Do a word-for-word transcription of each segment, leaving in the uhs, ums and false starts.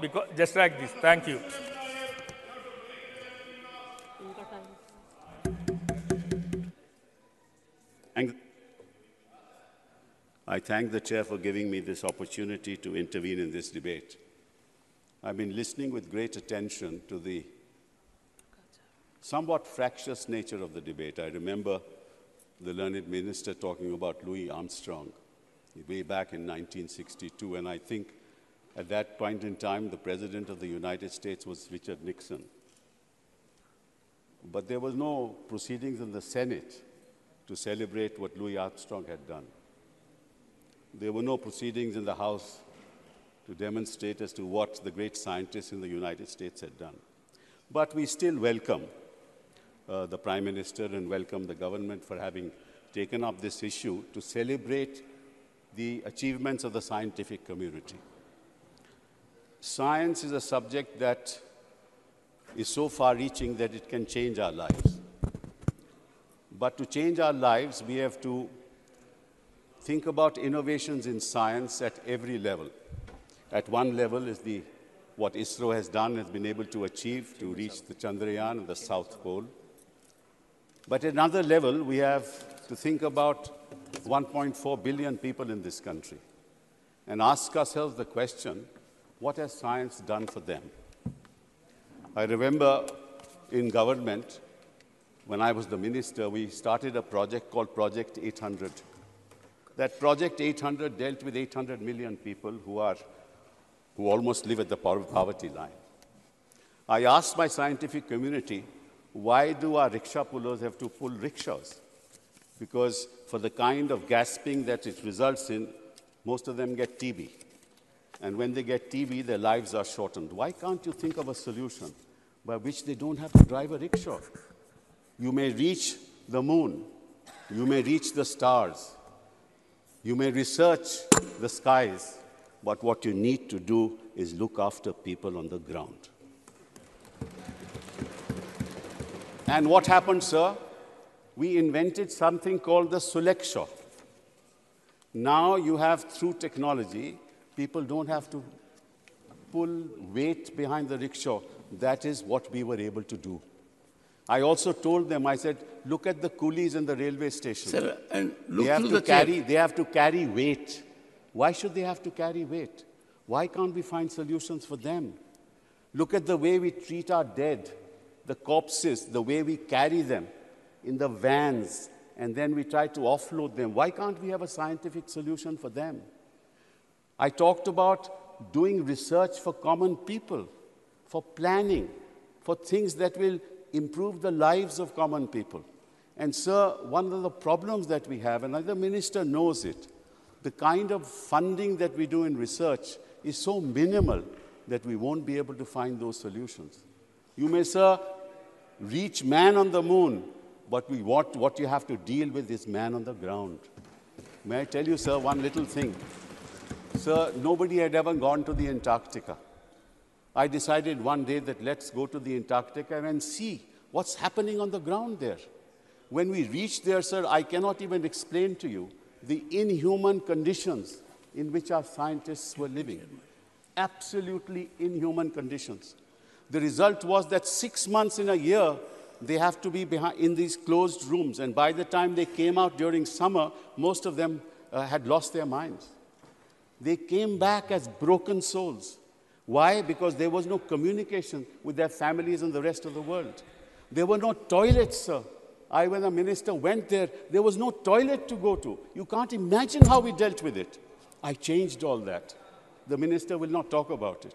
because just like this. Thank you. I thank the chair for giving me this opportunity to intervene in this debate. I've been listening with great attention to the somewhat fractious nature of the debate. I remember the learned minister talking about Louis Armstrong way back in nineteen sixty-two, and I think at that point in time, the President of the United States was Richard Nixon. But there was no proceedings in the Senate to celebrate what Louis Armstrong had done. There were no proceedings in the House to demonstrate as to what the great scientists in the United States had done. But we still welcome uh, the Prime Minister and welcome the government for having taken up this issue to celebrate the achievements of the scientific community. Science is a subject that is so far-reaching that it can change our lives. But to change our lives, we have to think about innovations in science at every level. At one level is the, what ISRO has done, has been able to achieve, to reach the Chandrayaan and the South Pole. But at another level, we have to think about one point four billion people in this country and ask ourselves the question, what has science done for them? I remember in government, when I was the minister, we started a project called Project eight hundred. That Project eight hundred dealt with eight hundred million people who, are, who almost live at the poverty line. I asked my scientific community, why do our rickshaw pullers have to pull rickshaws? Because for the kind of gasping that it results in, most of them get T B. And when they get T B, their lives are shortened. Why can't you think of a solution by which they don't have to drive a rickshaw? You may reach the moon. You may reach the stars. You may research the skies, but what you need to do is look after people on the ground. And what happened, sir? We invented something called the Soleckshaw. Now you have, through technology, people don't have to pull weight behind the rickshaw. That is what we were able to do. I also told them, I said, look at the coolies in the railway station. Sir, and look they have to the carry, They have to carry weight. Why should they have to carry weight? Why can't we find solutions for them? Look at the way we treat our dead, the corpses, the way we carry them in the vans, and then we try to offload them. Why can't we have a scientific solution for them? I talked about doing research for common people, for planning, for things that will improve the lives of common people. And sir, one of the problems that we have, and the minister knows it, the kind of funding that we do in research is so minimal that we won't be able to find those solutions. You may, sir, reach man on the moon, but we want, what you have to deal with is man on the ground. May I tell you, sir, one little thing. Sir, nobody had ever gone to the Antarctica. I decided one day that let's go to the Antarctica and see what's happening on the ground there. When we reached there, sir, I cannot even explain to you the inhuman conditions in which our scientists were living. Absolutely inhuman conditions. The result was that six months in a year, they have to be behind in these closed rooms. And by the time they came out during summer, most of them uh, had lost their minds. They came back as broken souls. Why? Because there was no communication with their families and the rest of the world. There were no toilets, sir. I, when a minister went there, there was no toilet to go to. You can't imagine how we dealt with it. I changed all that. The minister will not talk about it.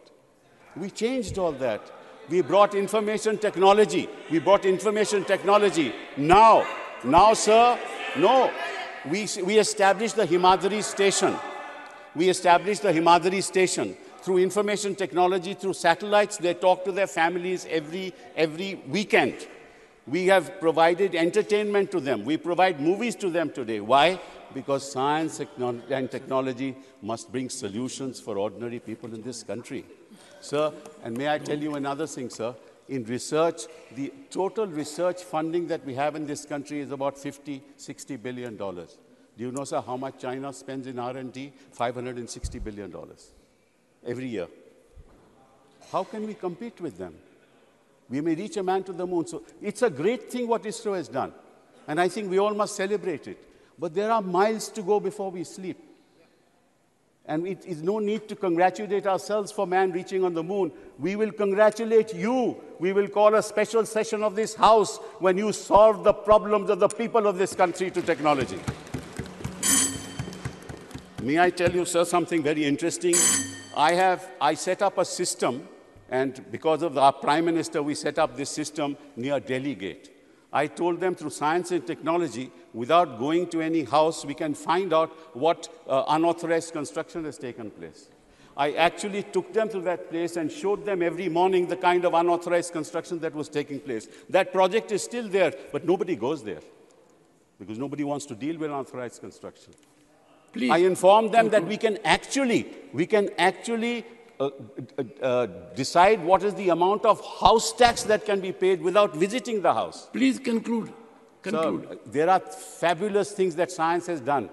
We changed all that. We brought information technology. We brought information technology. Now, now, sir, no. We, we established the Himadri station. We established the Himadri station. Through information technology, through satellites, they talk to their families every, every weekend. We have provided entertainment to them. We provide movies to them today. Why? Because science and technology must bring solutions for ordinary people in this country. Sir, and may I tell you another thing, sir? In research, the total research funding that we have in this country is about fifty, sixty billion dollars. Do you know, sir, how much China spends in R and D? five hundred sixty billion dollars. Every year. How can we compete with them? We may reach a man to the moon. So it's a great thing what ISRO has done. And I think we all must celebrate it. But there are miles to go before we sleep. And it is no need to congratulate ourselves for man reaching on the moon. We will congratulate you. We will call a special session of this house when you solve the problems of the people of this country to technology. May I tell you, sir, something very interesting? I have, I set up a system, and because of our Prime Minister, we set up this system near Delhi Gate. I told them through science and technology, without going to any house, we can find out what uh, unauthorized construction has taken place. I actually took them to that place and showed them every morning the kind of unauthorized construction that was taking place. That project is still there, but nobody goes there because nobody wants to deal with unauthorized construction. Please. I informed them that we can actually, we can actually Uh, uh, uh, decide what is the amount of house tax that can be paid without visiting the house. Please conclude. Conclude. So, uh, there are fabulous things that science has done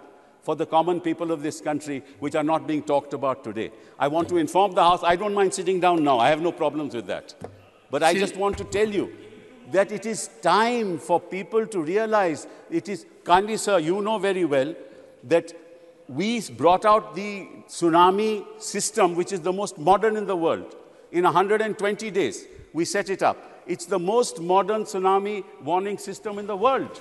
for the common people of this country which are not being talked about today. I want to inform the house. I don't mind sitting down now. I have no problems with that. But I See, just want to tell you that it is time for people to realize it is... Kindly, sir, you know very well that we brought out the tsunami system, which is the most modern in the world. In one hundred twenty days, we set it up. It's the most modern tsunami warning system in the world.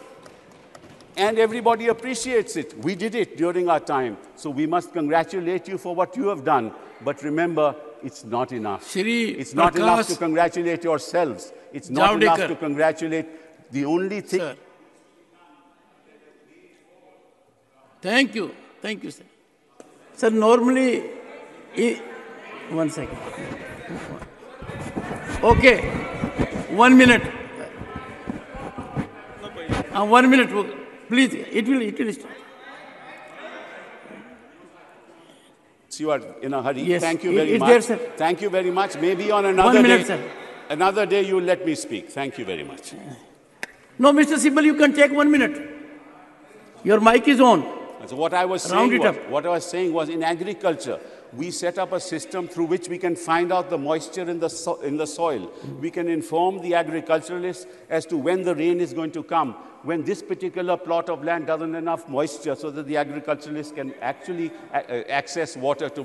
And everybody appreciates it. We did it during our time. So we must congratulate you for what you have done. But remember, it's not enough. Shri it's not Prakash enough to congratulate yourselves. It's not Javadekar. enough to congratulate the only thing... Sir. Thank you. Thank you, sir. Sir, normally, I, one second. Okay, one minute. Uh, one minute, please. It will. It will start. You are in a hurry. Yes. Thank you very it, it much. There, sir. Thank you very much. Maybe on another one minute, day. Sir. Another day, you let me speak. Thank you very much. No, Mister Sibal, you can take one minute. Your mic is on. So what I was saying was, what I was saying was, in agriculture, we set up a system through which we can find out the moisture in the, so in the soil. We can inform the agriculturalists as to when the rain is going to come, when this particular plot of land doesn't have enough moisture so that the agriculturalists can actually access water. To,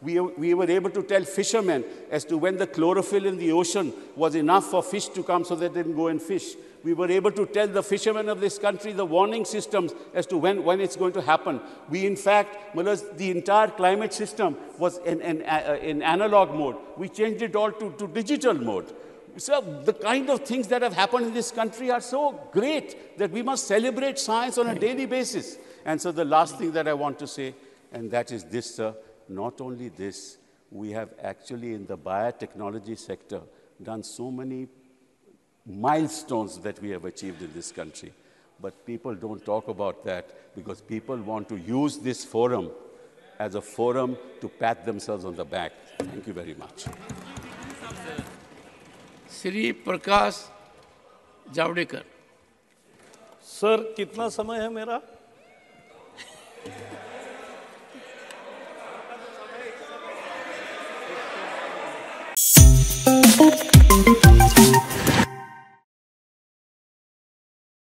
we, we were able to tell fishermen as to when the chlorophyll in the ocean was enough for fish to come so that they didn't go and fish. We were able to tell the fishermen of this country the warning systems as to when, when it's going to happen. We, in fact, the entire climate system was in, in, uh, in analog mode. We changed it all to, to digital mode. So the kind of things that have happened in this country are so great that we must celebrate science on a daily basis. And so the last thing that I want to say, and that is this, sir, not only this, we have actually in the biotechnology sector done so many milestones that we have achieved in this country. But people don't talk about that because people want to use this forum as a forum to pat themselves on the back. Thank you very much. Shri Prakash Javadekar. Sir, kitna samay hai mera?